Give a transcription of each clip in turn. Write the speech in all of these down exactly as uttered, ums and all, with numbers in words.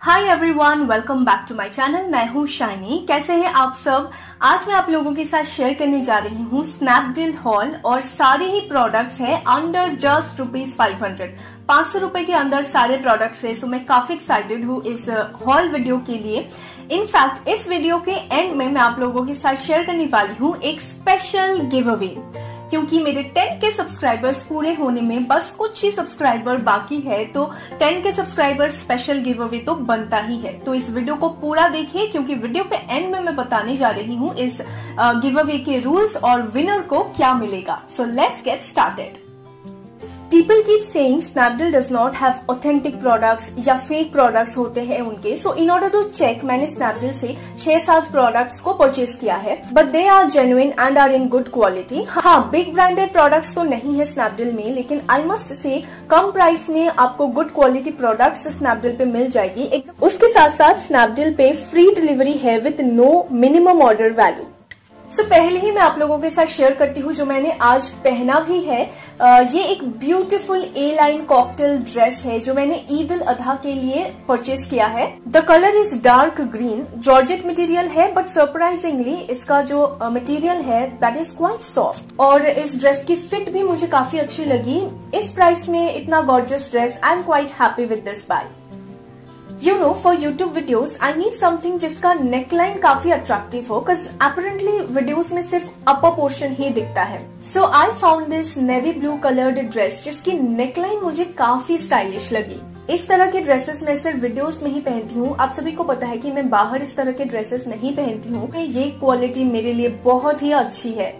Hi everyone, welcome back to my channel. मैं हूँ shiny. कैसे हैं आप सब? आज मैं आप लोगों के साथ शेयर करने जा रही हूँ स्नैपडील हॉल और सारे ही प्रोडक्ट्स हैं under just rupees five hundred. पाँच सौ रुपए के अंदर सारे प्रोडक्ट्स हैं। सो मैं काफी एक्साइटेड हूँ इस हॉल वीडियो के लिए। इनफैक्ट इस वीडियो के एंड में मैं आप लोगों के साथ शेयर करने वाली हूँ एक स्पेशल गिव अवे, क्योंकि मेरे टेन के सब्सक्राइबर्स पूरे होने में बस कुछ ही सब्सक्राइबर बाकी है, तो टेन के सब्सक्राइबर स्पेशल गिव अवे तो बनता ही है। तो इस वीडियो को पूरा देखिए, क्योंकि वीडियो के एंड में मैं बताने जा रही हूँ इस गिव अवे के रूल्स और विनर को क्या मिलेगा। So let's get started. People keep saying Snapdeal does not have authentic products या fake products होते हैं उनके। So in order to check, मैंने Snapdeal से छह सात products को purchase किया है, but they are genuine and are in good quality। हाँ, big branded products तो नहीं है Snapdeal में, लेकिन I must say कम प्राइस में आपको good quality products Snapdeal पे मिल जाएगी। उसके साथ साथ Snapdeal पे free delivery है with no minimum order value। So so, पहले ही मैं आप लोगों के साथ शेयर करती हूँ जो मैंने आज पहना भी है। आ, ये एक beautiful A line cocktail dress है जो मैंने ईद उल अधा के लिए परचेज किया है। The colour is dark green, georgette material है, बट सरप्राइजिंगली इसका जो मटेरियल है दैट इज क्वाइट सॉफ्ट। और इस ड्रेस की फिट भी मुझे काफी अच्छी लगी। इस प्राइस में इतना gorgeous dress, I am quite happy with this buy. You know, for YouTube videos, I need something जिसका neckline काफी attractive हो, cause apparently videos में सिर्फ upper portion ही दिखता है। So I found this navy blue colored dress जिसकी neckline मुझे काफी stylish लगी। इस तरह के ड्रेसेस मैं सिर्फ वीडियोस में ही पहनती हूँ। आप सभी को पता है कि मैं बाहर इस तरह के ड्रेसेस नहीं पहनती हूँ। ये क्वालिटी मेरे लिए बहुत ही अच्छी है।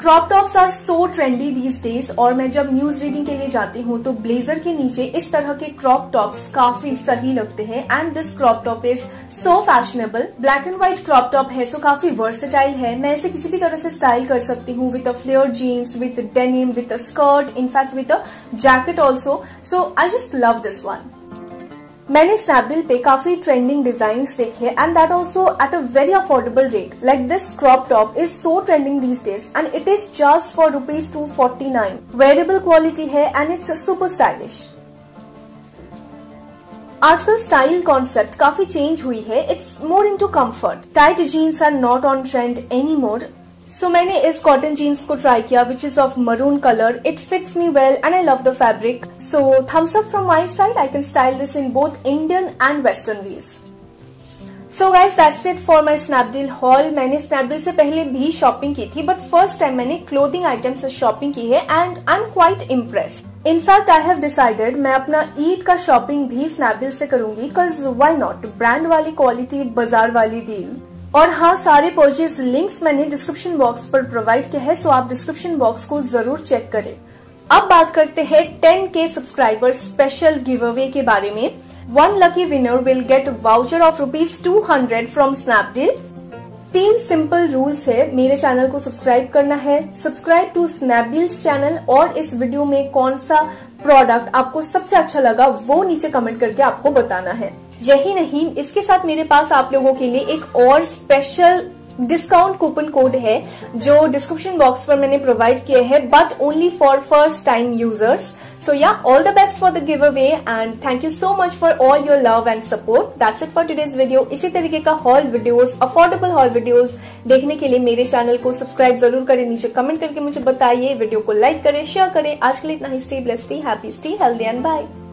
Crop tops are so trendy these days, और मैं जब न्यूज रीडिंग के लिए जाती हूँ तो ब्लेजर के नीचे इस तरह के क्रॉप टॉप्स काफी सही लगते हैं। And this crop top is so fashionable. Black and white crop top है, सो काफी वर्सेटाइल है। मैं इसे किसी भी तरह से स्टाइल कर सकती हूँ, with a flare jeans, with denim, with a skirt, in fact with a jacket also. So I just love this one. मैंने स्नैपडील पे काफी ट्रेंडिंग डिजाइन्स देखे, and that also at a very affordable rate. Like this crop top is so trending these days and it is just for rupees two forty nine. Wearable quality है and it's super stylish. आजकल style concept काफी change हुई है, it's more into comfort. Tight jeans are not on trend any more. So मैंने इस cotton jeans को try किया which is of maroon colour. It fits me well and I love the fabric. So thumbs up from my side. I can style this in both Indian and western ways. So guys, that's it for my Snapdeal haul. मैंने Snapdeal से पहले भी shopping की थी, but first time मैंने clothing items से shopping की है and I am quite impressed. In fact I have decided मैं अपना ईद का शॉपिंग भी स्नैपडील से करूंगी, बिकॉज व्हाई नॉट। ब्रांड वाली क्वालिटी, बाजार वाली डील। और हाँ, सारे परचेज लिंक्स मैंने डिस्क्रिप्शन बॉक्स पर प्रोवाइड किया है, सो आप डिस्क्रिप्शन बॉक्स को जरूर चेक करें। अब बात करते हैं टेन के सब्सक्राइबर स्पेशल गिव अवे के बारे में। One lucky winner will get voucher of rupees two hundred from Snapdeal. तीन सिंपल रूल्स है। मेरे चैनल को सब्सक्राइब करना है, सब्सक्राइब टू स्नैपडील्स चैनल, और इस वीडियो में कौन सा प्रोडक्ट आपको सबसे अच्छा लगा वो नीचे कमेंट करके आपको बताना है। यही नहीं, इसके साथ मेरे पास आप लोगों के लिए एक और स्पेशल डिस्काउंट कूपन कोड है जो डिस्क्रिप्शन बॉक्स पर मैंने प्रोवाइड किया है, but only for first time users. So yeah, all the best for the give away and thank you so much for all your love and support. That's it for today's video. इसी तरीके का haul videos, affordable haul videos देखने के लिए मेरे channel को subscribe जरूर करें। नीचे कमेंट करके मुझे बताइए, वीडियो को लाइक करें, शेयर करें। आज के लिए इतना ही। Stay blessed, stay happy, stay healthy and bye.